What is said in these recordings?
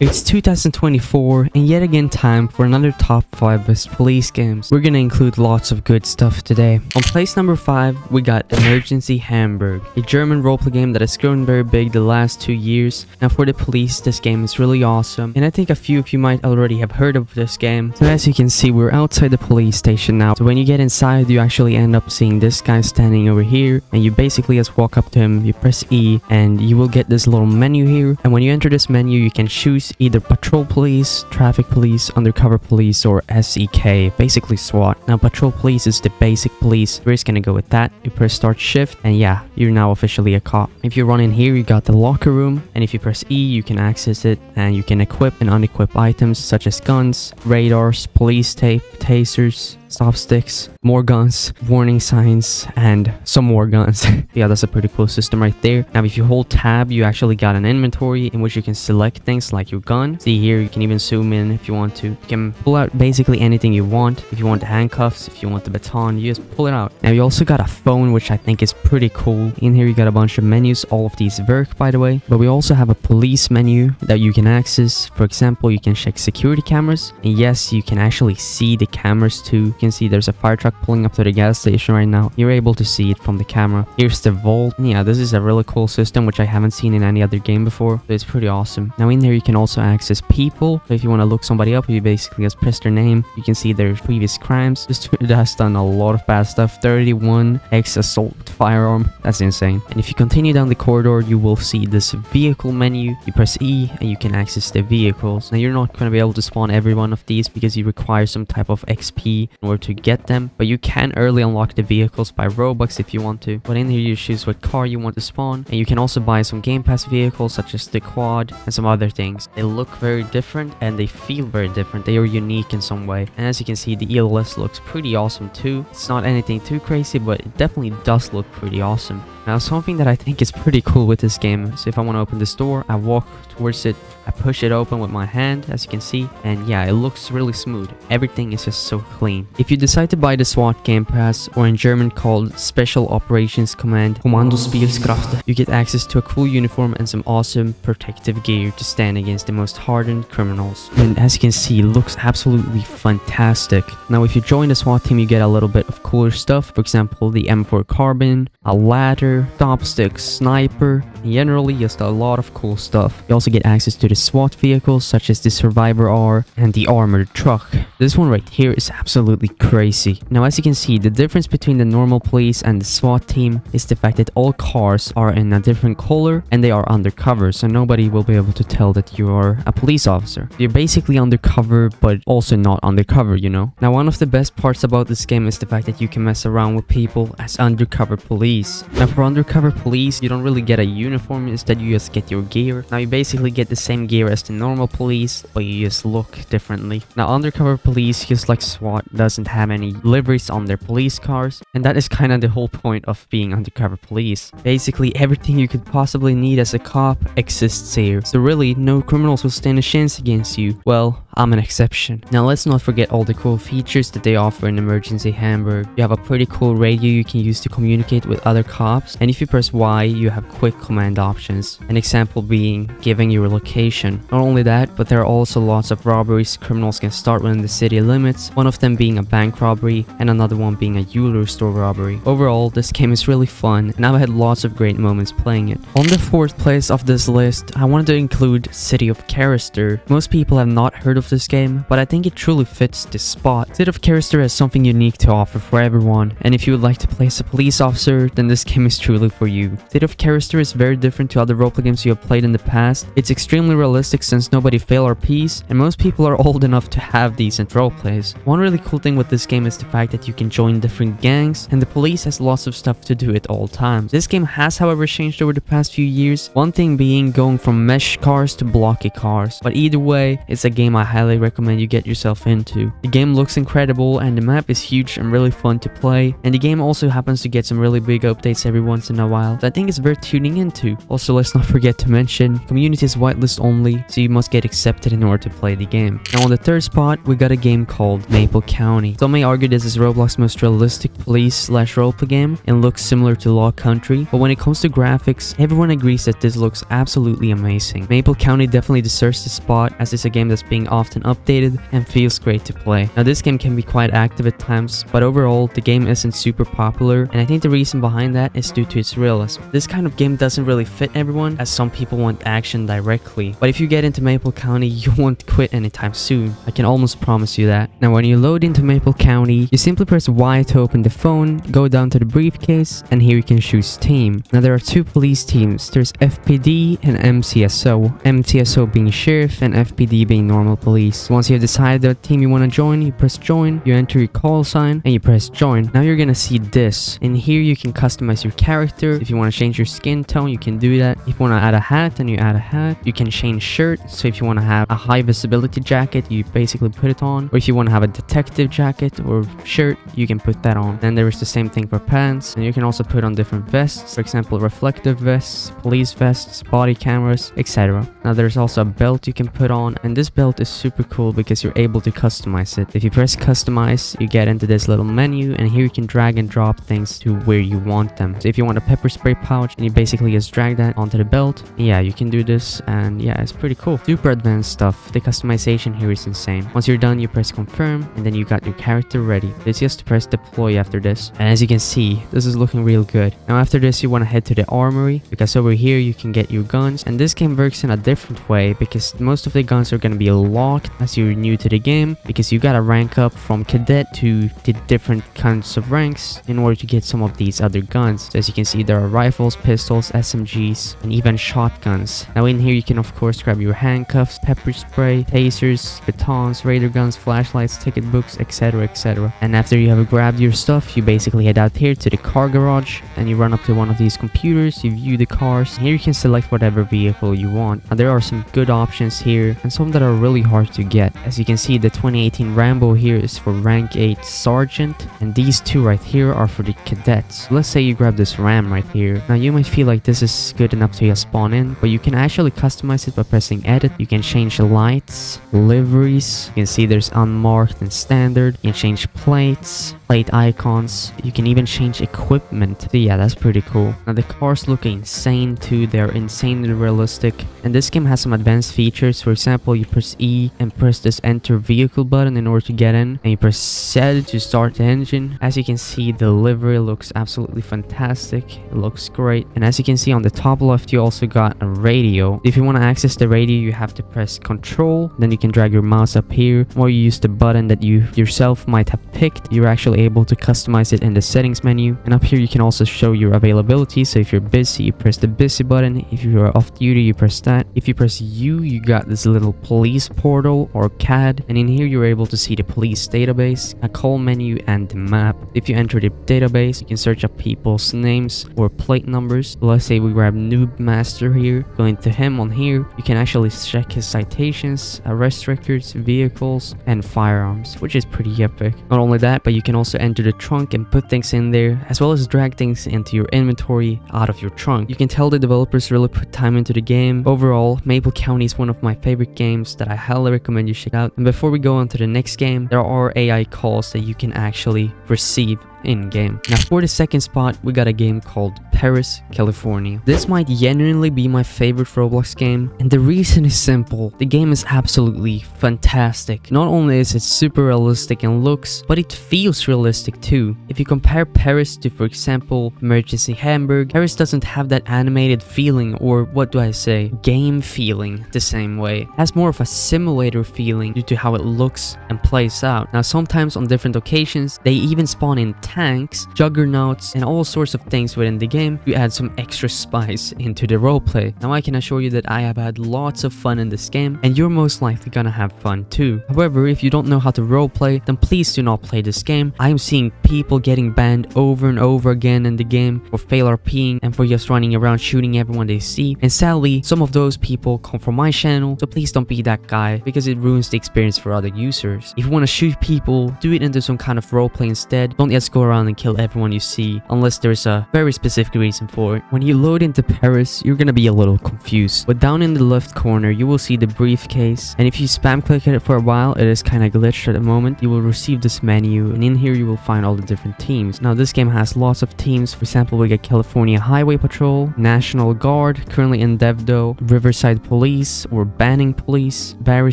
It's 2024 and yet again time for another top 5 best police games. We're gonna include lots of good stuff today. On place number 5, we got Emergency Hamburg, a German roleplay game that has grown very big the last 2 years. Now for the police, this game is really awesome and I think a few of you might already have heard of this game. So as you can see, we're outside the police station now. So when you get inside, you actually end up seeing this guy standing over here and you basically just walk up to him, you press E and you will get this little menu here, and when you enter this menu you can choose either patrol police, traffic police, undercover police, or SEK, basically SWAT. Now patrol police is the basic police, we're just gonna go with that. You press start shift and yeah, you're now officially a cop. If you run in here, you got the locker room, and if you press E you can access it and you can equip and unequip items such as guns, radars, police tape, tasers, stop sticks, more guns, warning signs, and some more guns. Yeah, that's a pretty cool system right there. Now if you hold tab, you actually got an inventory in which you can select things like your gun. See here, you can even zoom in if you want to. You can pull out basically anything you want. If you want the handcuffs, if you want the baton, you just pull it out. Now you also got a phone, which I think is pretty cool. In here you got a bunch of menus, all of these work by the way, but we also have a police menu that you can access. For example, you can check security cameras, and yes, you can actually see the cameras too. You can see there's a fire truck pulling up to the gas station right now. You're able to see it from the camera. Here's the vault. Yeah, this is a really cool system which I haven't seen in any other game before. So it's pretty awesome. Now in there you can also access people. So if you want to look somebody up, you basically just press their name. You can see their previous crimes. This dude has done a lot of bad stuff. 31 ex-assault firearm. That's insane. And if you continue down the corridor, you will see this vehicle menu. You press E and you can access the vehicles. Now you're not going to be able to spawn every one of these because you require some type of XP to get them, but you can early unlock the vehicles by Robux if you want to. But in here you choose what car you want to spawn, and you can also buy some Game Pass vehicles such as the quad and some other things. They look very different and they feel very different. They are unique in some way, and as you can see, the ELS looks pretty awesome too. It's not anything too crazy, but it definitely does look pretty awesome. Now something that I think is pretty cool with this game, so if I want to open this door, I walk towards it, I push it open with my hand, as you can see, and yeah, it looks really smooth. Everything is just so clean. If you decide to buy the SWAT Game Pass, or in German called Special Operations Command, Kommandospielskraft, you get access to a cool uniform and some awesome protective gear to stand against the most hardened criminals. And as you can see, it looks absolutely fantastic. Now if you join the SWAT team, you get a little bit of cooler stuff. For example, the M4 carbine, a ladder, stop stick, sniper, and generally just a lot of cool stuff. You also get access to the SWAT vehicles such as the Survivor R and the armored truck. This one right here is absolutely crazy. Now as you can see, the difference between the normal police and the SWAT team is the fact that all cars are in a different color and they are undercover, so nobody will be able to tell that you are a police officer. You're basically undercover but also not undercover, you know. Now one of the best parts about this game is the fact that you can mess around with people as undercover police. Now for undercover police, you don't really get a uniform, instead you just get your gear. Now you basically get the same gear as the normal police, but you just look differently. Now undercover police, just like SWAT, doesn't have any liveries on their police cars, and that is kind of the whole point of being undercover police. Basically everything you could possibly need as a cop exists here, so really no criminals will stand a chance against you. Well, I'm an exception. Now let's not forget all the cool features that they offer in Emergency Hamburg. You have a pretty cool radio you can use to communicate with other cops, and if you press Y you have quick command options, an example being giving your location. Not only that, but there are also lots of robberies criminals can start within the city limits, one of them being a bank robbery and another one being a jewelry store robbery. Overall, this game is really fun and I've had lots of great moments playing it. On the 4th place of this list, I wanted to include City of Charaster. Most people have not heard of this game, but I think it truly fits this spot. City of Charaster has something unique to offer for everyone, and if you would like to play as a police officer, then this game is truly for you. City of Charaster is very different to other roleplay games you have played in the past. It's extremely realistic since nobody fail RPs, and most people are old enough to have decent roleplays. One really cool thing with this game is the fact that you can join different gangs, and the police has lots of stuff to do at all times. This game has however changed over the past few years, one thing being going from mesh cars to blocky cars, but either way, it's a game I highly recommend you get yourself into. The game looks incredible and the map is huge and really fun to play, and the game also happens to get some really big updates every once in a while, so I think it's worth tuning into. too. Also, let's not forget to mention, community is whitelist only, so you must get accepted in order to play the game. Now on the third spot, we got a game called Maple County. Some may argue this is Roblox's most realistic police/roleplay game and looks similar to Law Country, but when it comes to graphics, everyone agrees that this looks absolutely amazing. Maple County definitely deserves this spot as it's a game that's being often updated and feels great to play. Now this game can be quite active at times, but overall the game isn't super popular, and I think the reason behind that is due to its realism. This kind of game doesn't really fit everyone, as some people want action directly, but if you get into Maple County, you won't quit anytime soon. I can almost promise you that. Now when you load into Maple County, you simply press Y to open the phone, go down to the briefcase, and here you can choose team. Now there are two police teams, there's FPD and MCSO, MCSO being sheriff and FPD being normal police. Once you have decided what team you want to join, you press join, you enter your call sign, and you press join. Now you're gonna see this, and here you can customize your character. If you want to change your skin tone, you can do that. If you want to add a hat, then you add a hat. You can change shirt, so if you want to have a high visibility jacket, you basically put it on, or if you want to have a detective jacket or shirt, you can put that on. Then there is the same thing for pants, and you can also put on different vests, for example reflective vests, police vests, body cameras, etc. Now there's also a belt you can put on, and this belt is super cool because you're able to customize it. If you press customize, you get into this little menu, and here you can drag and drop things to where you want them. So if you want a pepper spray pouch, and you basically just drag that onto the belt, yeah, you can do this, and yeah, it's pretty cool. Super advanced stuff. The customization here is insane. Once you're done, you press confirm, and then you got your character ready. It's just to press deploy after this, and as you can see, this is looking real good. Now after this, you want to head to the armory, because over here you can get your guns, and this game works in a different way because most of the guns are going to be locked as you're new to the game, because you got to rank up from cadet to the different kinds of ranks in order to get some of these other guns. So as you can see, there are rifles, pistols, SMGs, and even shotguns. Now in here you can of course grab your handcuffs, pepper spray, tasers, batons, radar guns, flashlights, ticket books, etc, etc. And after you have grabbed your stuff, you basically head out here to the car garage, and you run up to one of these computers, you view the cars, and here you can select whatever vehicle you want. Now there are some good options here, and some that are really hard to get. As you can see, the 2018 Rambo here is for rank 8 sergeant, and these two right here are for the cadets. So let's say you grab this Ram right here. Now you might feel like this is good enough to just spawn in, but you can actually customize it by pressing edit. You can change the lights, liveries, you can see there's unmarked and standard, you can change plates, plate icons, you can even change equipment. So yeah, that's pretty cool. Now the cars look insane too, they're insanely realistic, and this game has some advanced features. For example, you press E and press this enter vehicle button in order to get in, and you press Z to start the engine. As you can see, the livery looks absolutely fantastic, it looks great, and as you can see on the top left, you also got a radio. If you want to access the radio, you have to press control, then you can drag your mouse up here, or you use the button that you yourself might have picked. You're actually able to customize it in the settings menu, and up here you can also show your availability. So if you're busy, you press the busy button. If you're off duty, you press that. If you press U, you got this little police portal or CAD, and in here you're able to see the police database, a call menu, and the map. If you enter the database, you can search up people's names or plate numbers. Let's say we grab Noob Master here, going to him on here, you can actually check his citations, arrest records, vehicles, and firearms, which is pretty epic. Not only that, but you can also enter the trunk and put things in there, as well as drag things into your inventory out of your trunk. You can tell the developers really put time into the game. Overall, Maple County is one of my favorite games that I highly recommend you check out. And before we go on to the next game, there are AI calls that you can actually receive in-game. Now for the second spot, we got a game called Perris California. This might genuinely be my favorite Roblox game, and the reason is simple. The game is absolutely fantastic. Not only is it super realistic in looks, but it feels realistic too. If you compare Perris to, for example, Emergency Hamburg, Perris doesn't have that animated feeling, or what do I say, game feeling the same way. It has more of a simulator feeling due to how it looks and plays out. Now sometimes on different occasions, they even spawn in tanks, juggernauts, and all sorts of things within the game to add some extra spice into the roleplay. Now I can assure you that I have had lots of fun in this game, and you're most likely gonna have fun too. However, if you don't know how to roleplay, then please do not play this game. I am seeing people getting banned over and over again in the game for fail RPing and for just running around shooting everyone they see, and sadly some of those people come from my channel, so please don't be that guy, because it ruins the experience for other users. If you want to shoot people, do it into some kind of roleplay instead. Don't just go go around and kill everyone you see unless there's a very specific reason for it. When you load into Perris, you're gonna be a little confused, but down in the left corner you will see the briefcase, and if you spam click it for a while, it is kind of glitched at the moment, you will receive this menu, and in here you will find all the different teams. Now this game has lots of teams. For example, we get California Highway Patrol, National Guard, currently in dev though, Riverside Police or Banning Police, Barry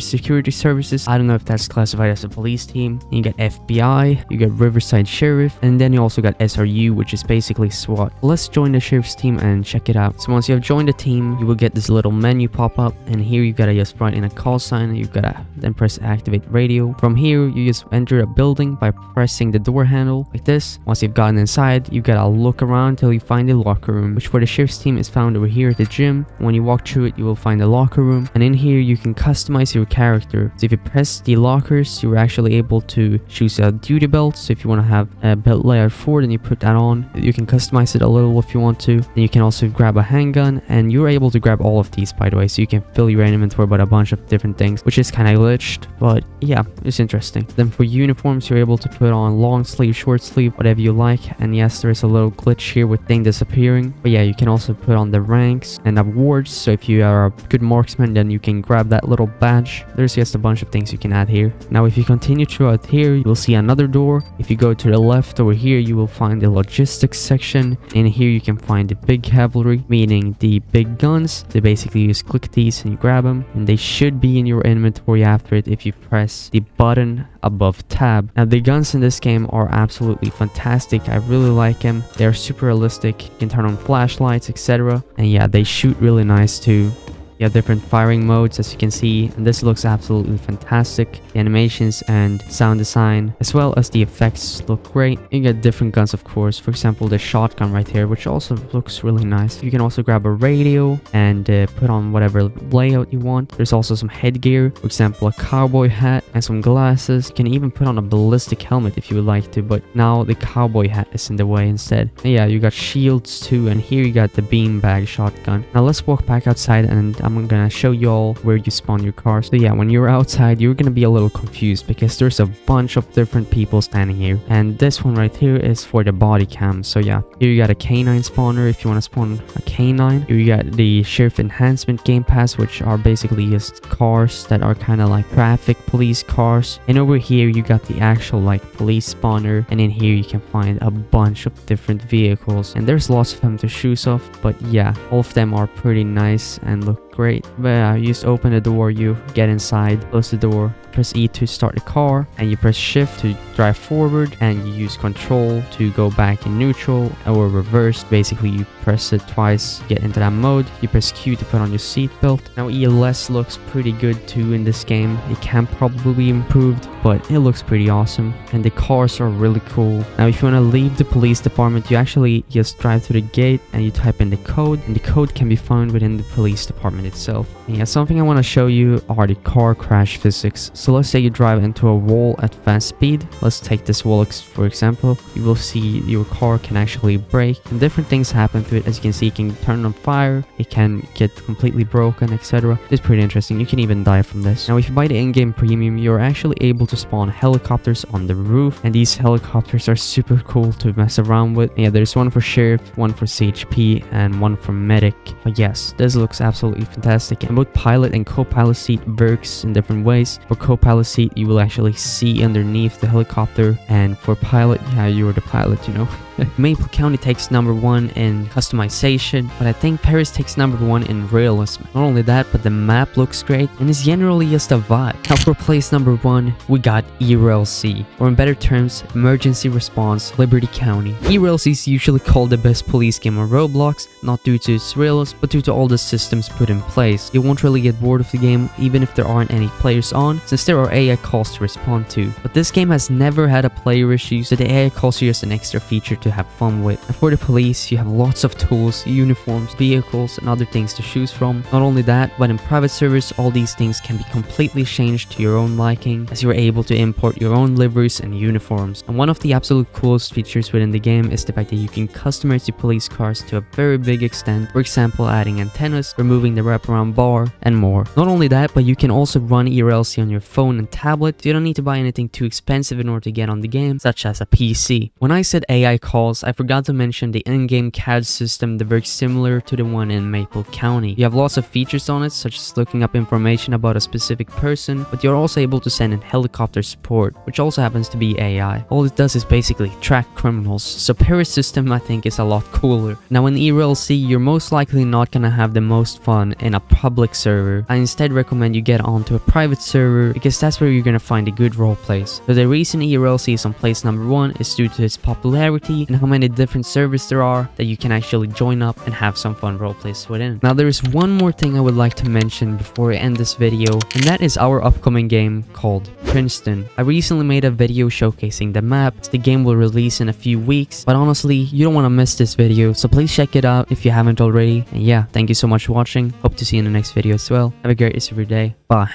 Security Services, I don't know if that's classified as a police team. You get FBI, you get Riverside Sheriff, and then you also got SRU, which is basically SWAT. Let's join the sheriff's team and check it out. So once you have joined the team, you will get this little menu pop up, and here you gotta just write in a call sign, and you gotta then press activate radio. From here you just enter a building by pressing the door handle like this. Once you've gotten inside, you gotta look around till you find the locker room, which for the sheriff's team is found over here at the gym. When you walk through it, you will find the locker room, and in here you can customize your character. So if you press the lockers, you're actually able to choose a duty belt. So if you want to have a belt layer 4, then you put that on. You can customize it a little if you want to. Then you can also grab a handgun, and you're able to grab all of these, by the way, so you can fill your inventory with a bunch of different things, which is kind of glitched, but yeah, it's interesting. Then for uniforms, you're able to put on long sleeve, short sleeve, whatever you like. And yes, there is a little glitch here with thing disappearing, but yeah, you can also put on the ranks and awards. So if you are a good marksman, then you can grab that little badge. There's just a bunch of things you can add here. Now if you continue throughout here, you'll see another door. If you go to the left over here, you will find the logistics section. In here you can find the big cavalry, meaning the big guns. They basically just click these and you grab them, and they should be in your inventory after it if you press the button above tab. Now the guns in this game are absolutely fantastic. I really like them. They are super realistic. You can turn on flashlights, etc. And yeah, they shoot really nice too. You have different firing modes, as you can see, and this looks absolutely fantastic. The animations and sound design, as well as the effects, look great. You get different guns, of course. For example, the shotgun right here, which also looks really nice. You can also grab a radio and put on whatever layout you want. There's also some headgear, for example, a cowboy hat and some glasses. You can even put on a ballistic helmet if you would like to, but now the cowboy hat is in the way instead. And yeah, you got shields too, and here you got the beanbag shotgun. Now let's walk back outside, and I'm gonna show you all where you spawn your car. So yeah, when you're outside, you're gonna be a little confused because there's a bunch of different people standing here, and this one right here is for the body cam. So yeah, here you got a canine spawner if you want to spawn a canine. Here you got the sheriff enhancement game pass, which are basically just cars that are kind of like traffic police cars. And over here you got the actual like police spawner, and in here you can find a bunch of different vehicles, and there's lots of them to choose off, but yeah, all of them are pretty nice and look great. But yeah, you just open the door, you get inside, close the door, press E to start the car, and you press shift to drive forward, and you use control to go back in neutral or reverse. Basically you press it twice, get into that mode, you press Q to put on your seatbelt. Now ELS looks pretty good too in this game. It can probably be improved, but it looks pretty awesome, and the cars are really cool. Now if you want to leave the police department, you actually just drive to the gate and you type in the code, and the code can be found within the police department itself. And yeah, something I want to show you are the car crash physics. So let's say you drive into a wall at fast speed. Let's take this wall for example. You will see your car can actually brake, and different things happen to it. As you can see, it can turn on fire, it can get completely broken, etc. It's pretty interesting. You can even die from this. Now if you buy the in-game premium, you're actually able to spawn helicopters on the roof, and these helicopters are super cool to mess around with. And yeah, there's one for sheriff, one for CHP, and one for medic. But yes, this looks absolutely fantastic, and both pilot and co-pilot seat works in different ways. For co-pilot seat, you will actually see underneath the helicopter, and for pilot, yeah, you're the pilot, you know. Maple County takes #1 in customization, but I think Perris takes #1 in realism. Not only that, but the map looks great, and it's generally just a vibe. Now for place #1, we got ERLC, or in better terms, Emergency Response, Liberty County. ERLC is usually called the best police game on Roblox, not due to its realism, but due to all the systems put in place. You won't really get bored of the game, even if there aren't any players on, since there are AI calls to respond to. But this game has never had a player issue, so the AI calls are just an extra feature to to have fun with. And for the police, you have lots of tools, uniforms, vehicles, and other things to choose from. Not only that, but in private service, all these things can be completely changed to your own liking, as you are able to import your own liveries and uniforms. And one of the absolute coolest features within the game is the fact that you can customize the police cars to a very big extent, for example adding antennas, removing the wraparound bar, and more. Not only that, but you can also run ERLC on your phone and tablet, so you don't need to buy anything too expensive in order to get on the game, such as a PC. When I said AI calls, I forgot to mention the in-game CAD system that works similar to the one in Maple County. You have lots of features on it, such as looking up information about a specific person, but you're also able to send in helicopter support, which also happens to be AI. All it does is basically track criminals, so Perris system I think is a lot cooler. Now in ERLC, you're most likely not gonna have the most fun in a public server. I instead recommend you get onto a private server, because that's where you're gonna find the good role plays. So the reason ERLC is on place #1 is due to its popularity and how many different servers there are that you can actually join up and have some fun role plays within. Now there is one more thing I would like to mention before I end this video, and that is our upcoming game called Princeton. I recently made a video showcasing the map, as the game will release in a few weeks, but honestly, you don't want to miss this video, so please check it out if you haven't already. And yeah, thank you so much for watching, hope to see you in the next video as well. Have a great rest of your day, bye.